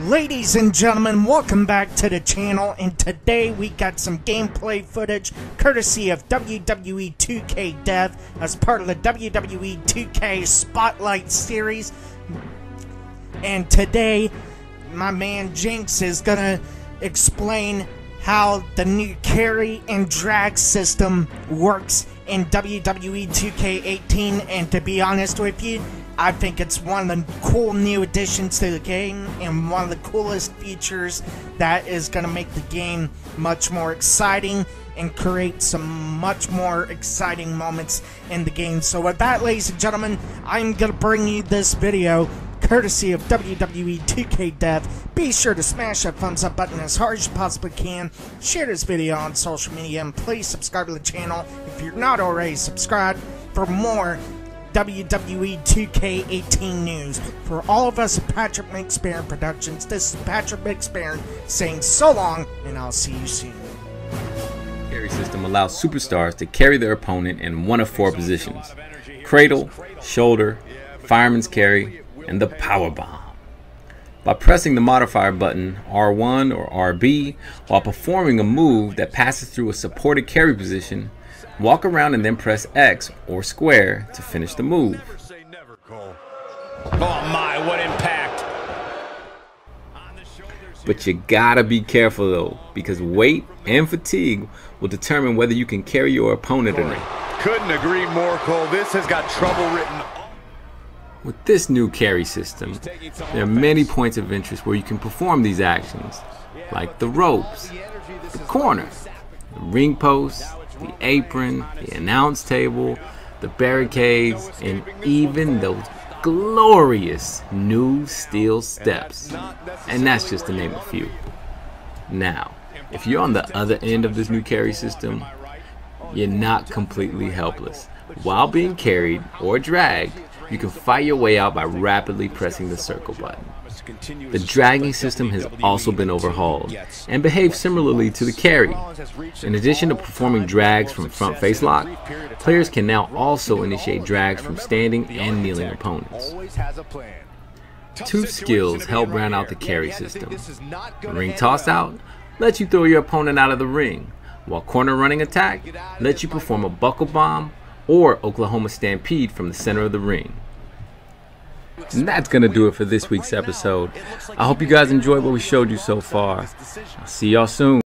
Ladies and gentlemen, welcome back to the channel, and today we got some gameplay footage courtesy of WWE 2KDEV as part of the WWE 2K Spotlight series. And today my man Jinx is gonna explain how the new carry and drag system works in WWE 2K18, and to be honest with you, I think it's one of the cool new additions to the game and one of the coolest features that is going to make the game much more exciting and create some much more exciting moments in the game. So with that, ladies and gentlemen, I'm going to bring you this video courtesy of WWE 2KDEV. Be sure to smash that thumbs up button as hard as you possibly can. Share this video on social media, and please subscribe to the channel if you're not already subscribed for more WWE 2K18 news. For all of us at Patrick McSparin Productions, this is Patrick McSparin saying so long, and I'll see you soon. Carry system allows superstars to carry their opponent in one of four positions: cradle, shoulder, fireman's carry, and the power bomb. By pressing the modifier button R1 or RB while performing a move that passes through a supported carry position, walk around and then press X or square to finish the move. Oh my, what impact! But you gotta be careful though, because weight and fatigue will determine whether you can carry your opponent or not. Couldn't agree more, Cole. This has got trouble written. With this new carry system, there are many points of interest where you can perform these actions, like the ropes, the corner, the ring post, the apron, the announce table, the barricades, and even those glorious new steel steps. And that's just to name a few. Now, if you're on the other end of this new carry system, you're not completely helpless. While being carried or dragged, you can fight your way out by rapidly pressing the circle button. The dragging system has also been overhauled and behaves similarly to the carry. In addition to performing drags from front face lock, players can now also initiate drags from standing and kneeling opponents. Two skills help round out the carry system. The ring toss out lets you throw your opponent out of the ring, while corner running attack lets you perform a buckle bomb or Oklahoma Stampede from the center of the ring. And that's going to do it for this week's episode. I hope you guys enjoyed what we showed you so far. I'll see y'all soon.